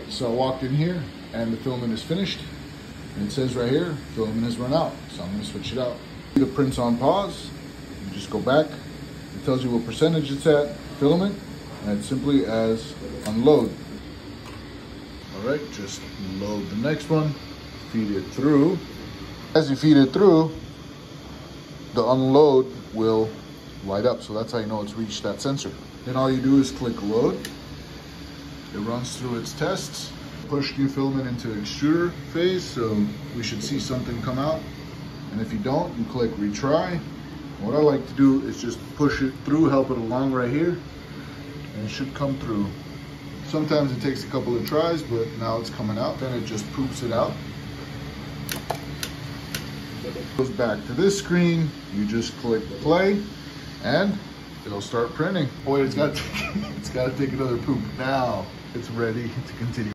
right, so I walked in here and the filament is finished, and it says right here filament has run out, so I'm going to switch it out. The print's on pause, you just go back, it tells you what percentage it's at filament, and it's simply as unload. All right, just load the next one, feed it through. As you feed it through, the unload will light up, so that's how you know it's reached that sensor. Then all you do is click load. It runs through its tests, push new filament into extruder phase, so we should see something come out. And if you don't, you click retry. What I like to do is just push it through, help it along right here, and it should come through. Sometimes it takes a couple of tries, but now it's coming out. Then it just poops it out. Goes back to this screen, you just click play, and it'll start printing. Boy, it's got to take another poop. Now it's ready to continue.